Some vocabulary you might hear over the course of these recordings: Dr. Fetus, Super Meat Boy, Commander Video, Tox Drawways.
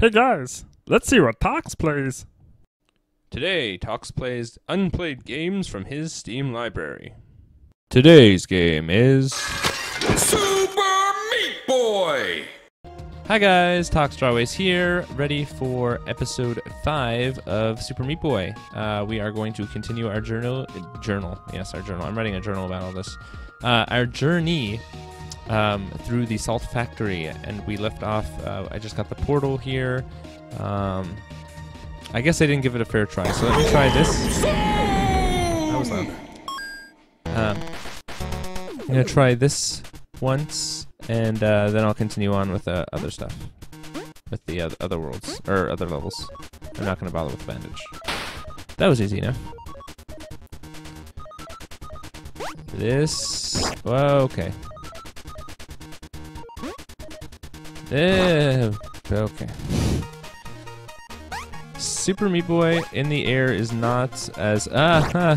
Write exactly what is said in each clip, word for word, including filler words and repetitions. Hey guys, let's see what Tox plays. Today, Tox plays unplayed games from his Steam library. Today's game is... Super Meat Boy! Hi guys, Tox Drawways here, ready for episode five of Super Meat Boy. Uh, we are going to continue our journal... Journal, yes, our journal. I'm writing a journal about all this. Uh, our journey... Um, through the salt factory, and we left off. Uh, I just got the portal here. Um, I guess I didn't give it a fair try, so let me try this. That was loud. Um, I'm gonna try this once, and uh, then I'll continue on with uh, other stuff, with the uh, other worlds or other levels. I'm not gonna bother with the bandage. That was easy enough. This. Well, okay. Uh, okay. Super Meat Boy in the air is not as ah. Uh,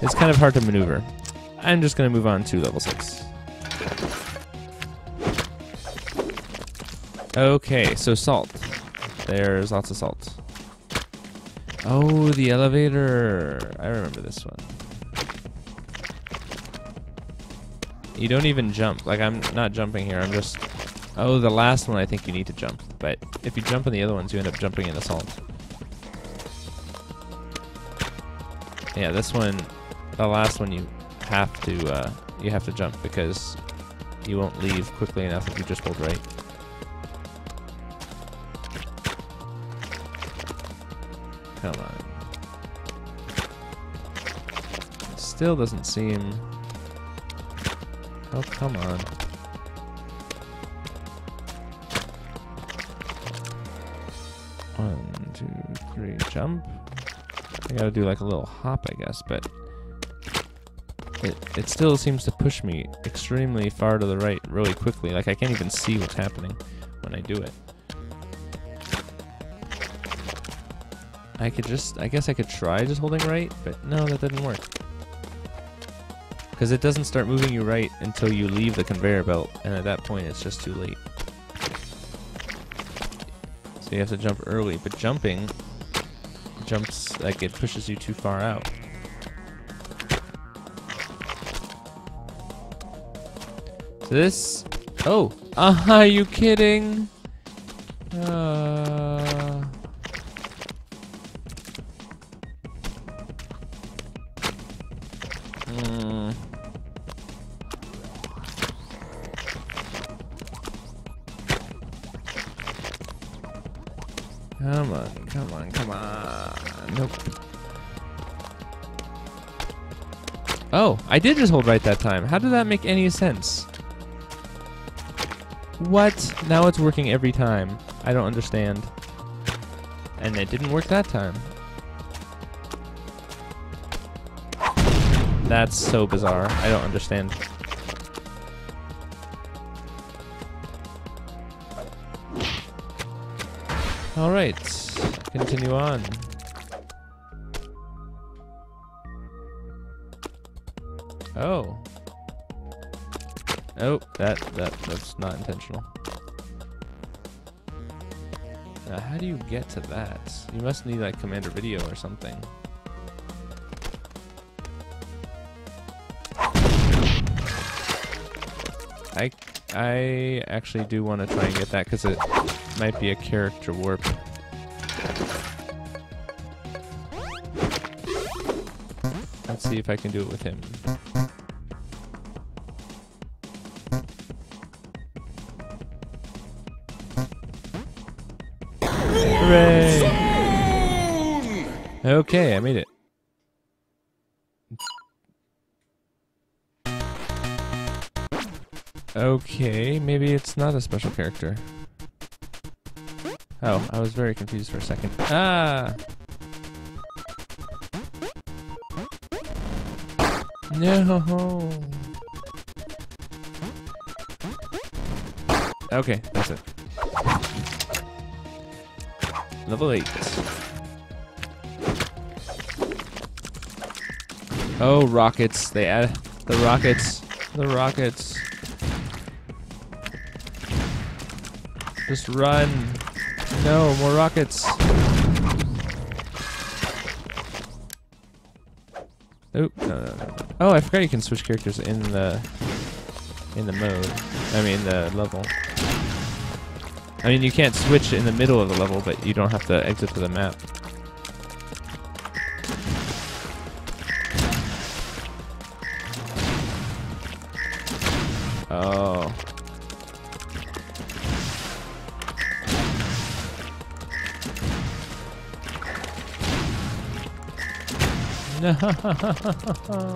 it's kind of hard to maneuver. I'm just gonna move on to level six. Okay, so salt. There's lots of salt. Oh, the elevator. I remember this one. You don't even jump. Like I'm not jumping here. I'm just. Oh, the last one I think you need to jump, but if you jump on the other ones, you end up jumping in the salt. Yeah, this one, the last one, you have to uh, you have to jump because you won't leave quickly enough if you just hold right. Come on. Still doesn't seem. Oh, come on. One, two, three, jump. I gotta do like a little hop, I guess, but it, it still seems to push me extremely far to the right really quickly. Like, I can't even see what's happening when I do it. I could just, I guess I could try just holding right, but no, that didn't work. Because it doesn't start moving you right until you leave the conveyor belt, and at that point it's just too late. So you have to jump early, but jumping jumps like it pushes you too far out. So this, oh, uh, are you kidding? Uh... Mm. Come on, come on, come on. Nope. Oh, I did just hold right that time. How did that make any sense? What? Now it's working every time. I don't understand. And it didn't work that time. That's so bizarre. I don't understand. All right, continue on. Oh. Oh, that, that that's not intentional. Now, how do you get to that? You must need like Commander Video or something. I, I actually do want to try and get that because it might be a character warp. Let's see if I can do it with him. Hooray! Okay, I made it. Okay, maybe it's not a special character. Oh, I was very confused for a second. Ah! No! Okay, that's it. Level eight. Oh, rockets. They add the rockets. The rockets. Just run. No, more rockets. Oh, no, no, no. Oh, I forgot you can switch characters in the in the mode. I mean, the level. I mean, you can't switch in the middle of the level, but you don't have to exit to the map. Oh. No.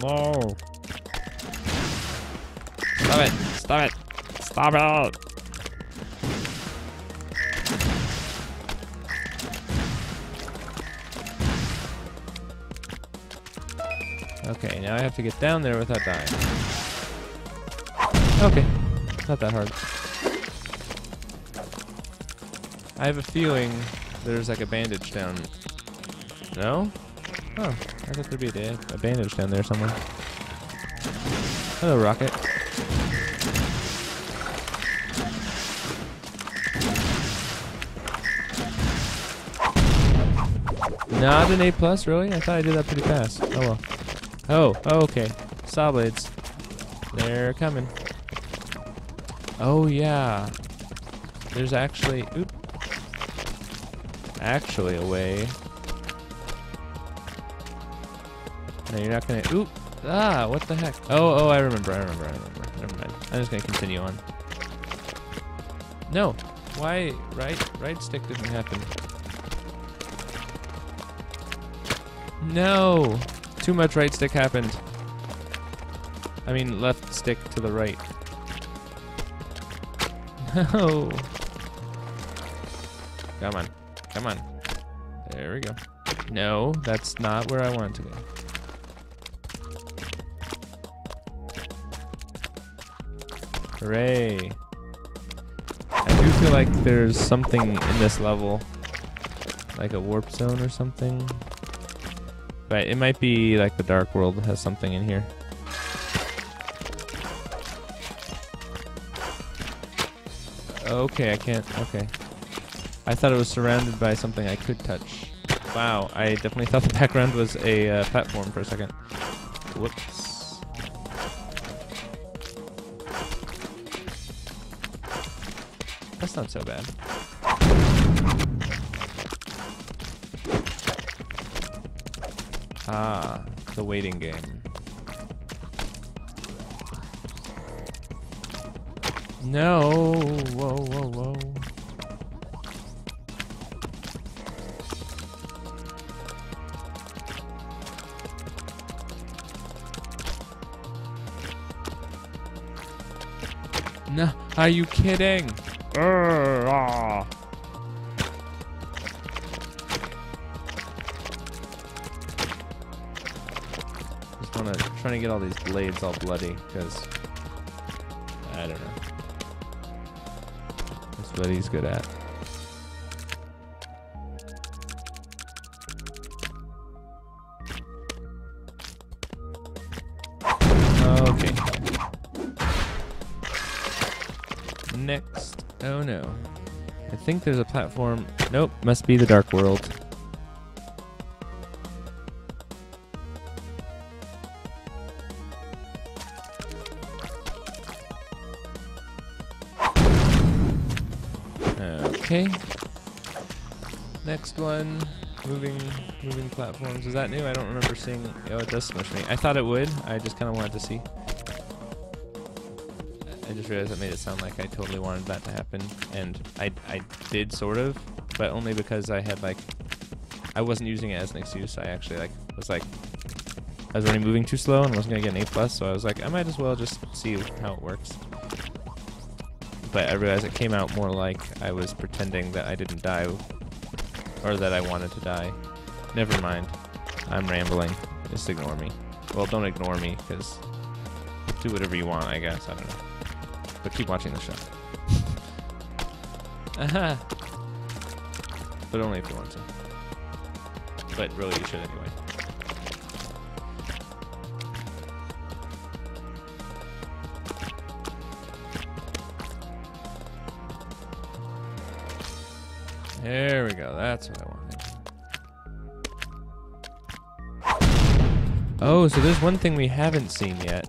No. Stop it. Stop it. Stop it. Okay, now I have to get down there without dying. Okay. Not that hard. I have a feeling there's like a bandage down. No? Oh, I thought there'd be a, a bandage down there somewhere. Hello, rocket. Not an A plus, really? I thought I did that pretty fast. Oh well. Oh, oh okay. Saw blades. They're coming. Oh yeah. There's actually. Oop. Actually a way. No, you're not gonna. Oop! Ah, what the heck? Oh, oh, I remember, I remember, I remember. Never mind. I'm just gonna continue on. No! Why? Right, right stick didn't happen. No! Too much right stick happened. I mean, left stick to the right. No! Come on. Come on. There we go. No, that's not where I want to go. Hooray. I do feel like there's something in this level. Like a warp zone or something. But it might be like the Dark World has something in here. Okay, I can't. Okay. I thought it was surrounded by something I could touch. Wow, I definitely thought the background was a uh, platform for a second. Whoops. That's not so bad. Ah, the waiting game. No, whoa, whoa, whoa. No, are you kidding? Urgh, ah. Just wanna trying to get all these blades all bloody, because I don't know. That's what he's good at. Next. Oh no. I think there's a platform. Nope, must be the Dark World. Okay. Next one. Moving moving platforms. Is that new? I don't remember seeing it. Oh, it does smush me. I thought it would. I just kind of wanted to see. I just realized that made it sound like I totally wanted that to happen, and I, I did sort of, but only because I had like, I wasn't using it as an excuse. I actually like was like, I was already moving too slow and wasn't gonna get an A plus, so I was like, I might as well just see how it works. But I realized it came out more like I was pretending that I didn't die, or that I wanted to die. Never mind, I'm rambling. Just ignore me. Well, don't ignore me, because do whatever you want, I guess. I don't know. But keep watching the show. Aha! But only if you want to. But really, you should anyway. There we go. That's what I wanted. Oh, so there's one thing we haven't seen yet.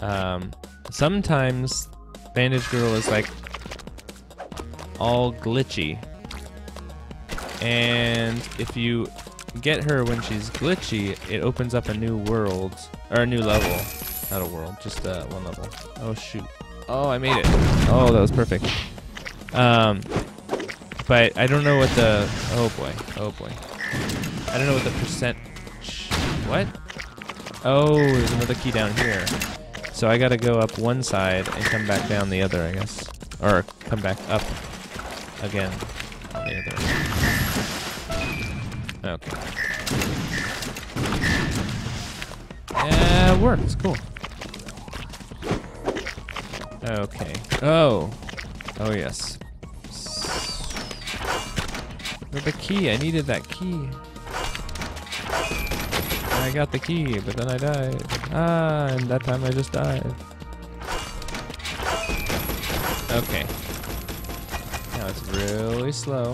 Um, sometimes Bandage Girl is like all glitchy. And if you get her when she's glitchy, it opens up a new world, or a new level. Not a world, just uh, one level. Oh shoot. Oh, I made it. Oh, that was perfect. Um, but I don't know what the, oh boy, oh boy. I don't know what the percent, what? Oh, there's another key down here. So I gotta go up one side and come back down the other, I guess. Or come back up again on the other side. Okay. Yeah, it worked, it's cool. Okay. Oh. Oh yes. With the key, I needed that key. I got the key, but then I died. Ah, and that time I just died. Okay. Now it's really slow.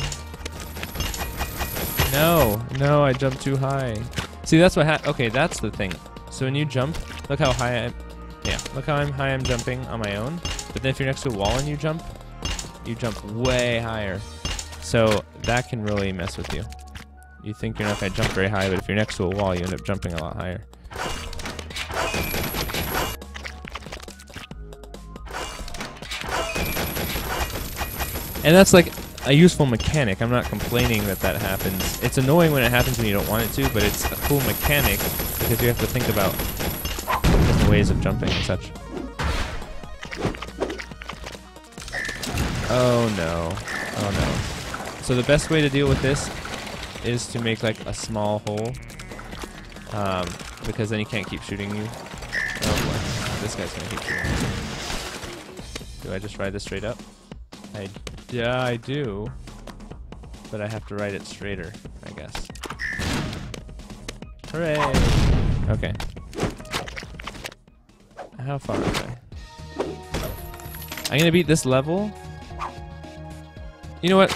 No, no, I jumped too high. See, that's what ha- okay, that's the thing. So when you jump, look how high I- yeah, look how I'm high I'm jumping on my own. But then if you're next to a wall and you jump, you jump way higher. So that can really mess with you. You think you're not gonna jump very high, but if you're next to a wall, you end up jumping a lot higher. And that's like a useful mechanic. I'm not complaining that that happens. It's annoying when it happens when you don't want it to, but it's a cool mechanic because you have to think about different ways of jumping and such. Oh no. Oh no. So the best way to deal with this is to make like a small hole. Um, because then he can't keep shooting you. Oh boy. This guy's gonna keep shooting me. Do I just ride this straight up? I, yeah, I do. But I have to ride it straighter, I guess. Hooray! Okay. How far am I? I'm gonna beat this level. You know what?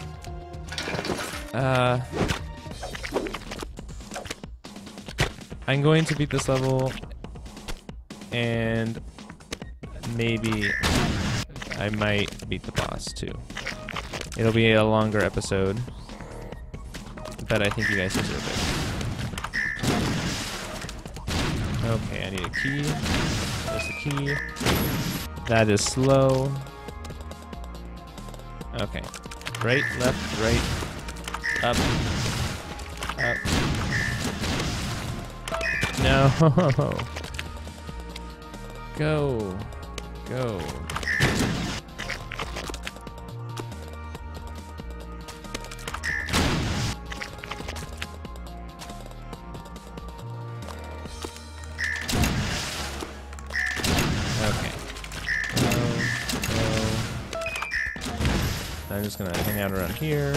Uh, I'm going to beat this level and maybe I might beat the boss too. It'll be a longer episode, but I think you guys deserve it. Okay, I need a key. There's a key. That is slow. Okay. Right, left, right, up, up. No. Go. Go. I'm just gonna hang out around here.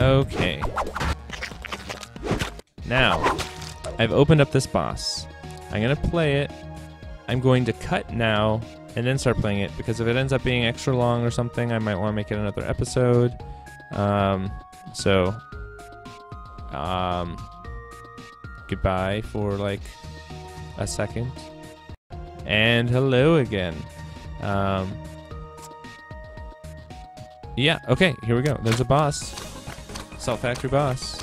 Okay. Now, I've opened up this boss. I'm gonna play it. I'm going to cut now and then start playing it because if it ends up being extra long or something, I might want to make it another episode. Um, so, um, goodbye for like a second. And hello again. Um, yeah, okay, here we go. There's a boss. Salt Factory boss.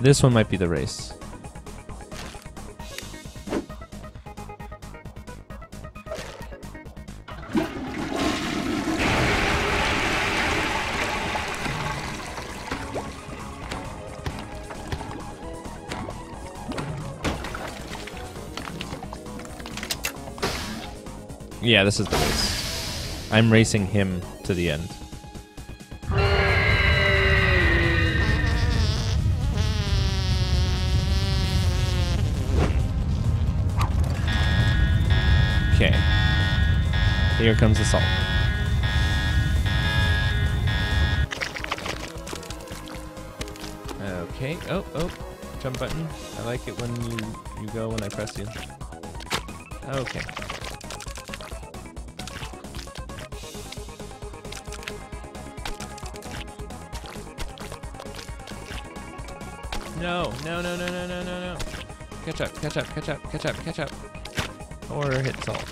This one might be the race. Yeah, this is the race. I'm racing him to the end. Okay. Here comes the salt. Okay. Oh, oh. Jump button. I like it when you, you go when I press you. Okay. No, no, no, no, no, no, no, no. Catch up, catch up, catch up, catch up, catch up. Or hit salt.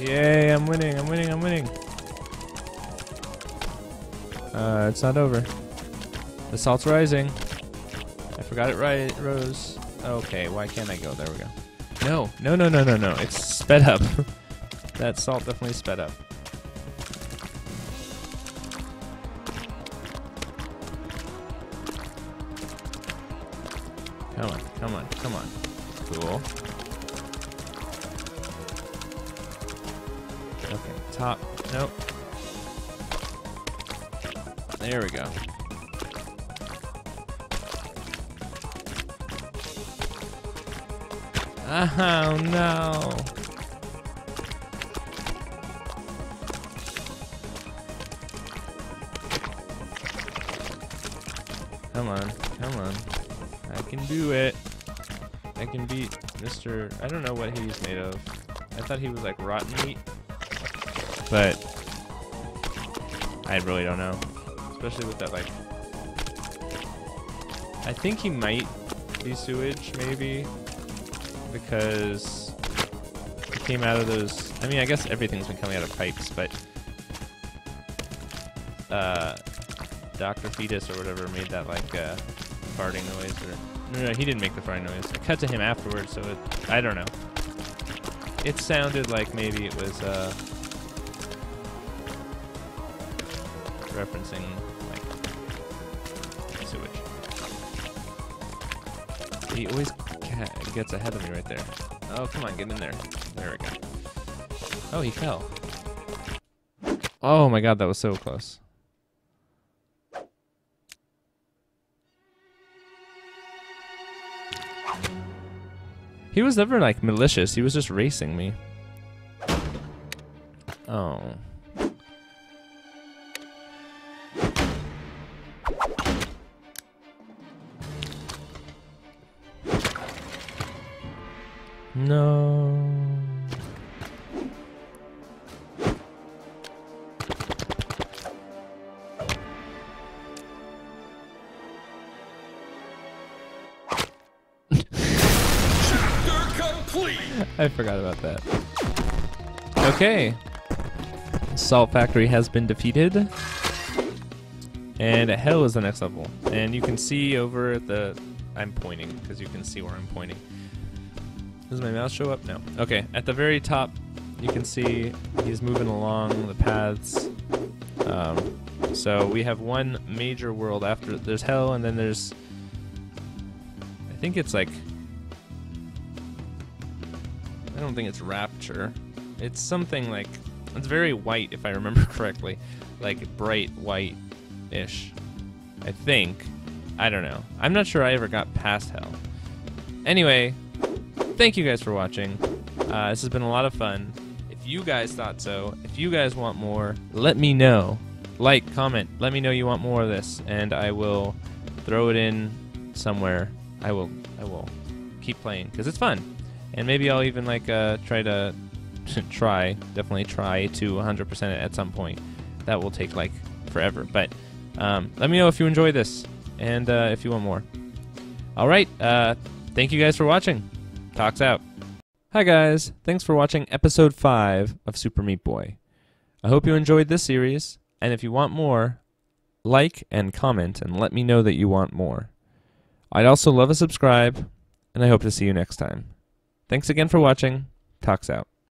Yay, I'm winning, I'm winning, I'm winning. Uh, it's not over. The salt's rising. I forgot it right, it rose. Okay, why can't I go? There we go. No, no, no, no, no, no. It's sped up. That salt definitely sped up. Come on, come on, come on. Cool. Okay, top. Nope. There we go. Oh no! Come on, come on. I can do it. I can beat Mister I don't know what he's made of. I thought he was like rotten meat. But I really don't know. Especially with that like... I think he might be sewage, maybe. Because it came out of those, I mean, I guess everything's been coming out of pipes, but uh, Doctor Fetus or whatever made that like uh, farting noise, or no, no, he didn't make the farting noise. I cut to him afterwards, so it, I don't know. It sounded like maybe it was uh, referencing like sewage. He always gets ahead of me right there. Oh, come on, get in there. There we go. Oh, he fell. Oh my god, that was so close. He was never like malicious, he was just racing me. Oh. No. Complete. I forgot about that. Okay. Salt Factory has been defeated. And hell is the next level. And you can see over at the... I'm pointing, because you can see where I'm pointing. Does my mouse show up? No. Okay, at the very top, you can see he's moving along the paths. Um, so we have one major world after. There's hell, and then there's... I think it's like... I don't think it's rapture. It's something like... It's very white, if I remember correctly. Like, bright white-ish. I think. I don't know. I'm not sure I ever got past hell. Anyway... Thank you guys for watching. Uh, this has been a lot of fun. If you guys thought so, if you guys want more, let me know. Like, comment, let me know you want more of this, and I will throw it in somewhere. I will, I will keep playing because it's fun, and maybe I'll even like uh, try to try, definitely try to one hundred percent it at some point. That will take like forever, but um, let me know if you enjoy this and uh, if you want more. All right, uh, thank you guys for watching. Tox out. Hi guys, thanks for watching episode five of Super Meat Boy. I hope you enjoyed this series, and if you want more, like and comment and let me know that you want more. I'd also love a subscribe, and I hope to see you next time. Thanks again for watching. Tox out.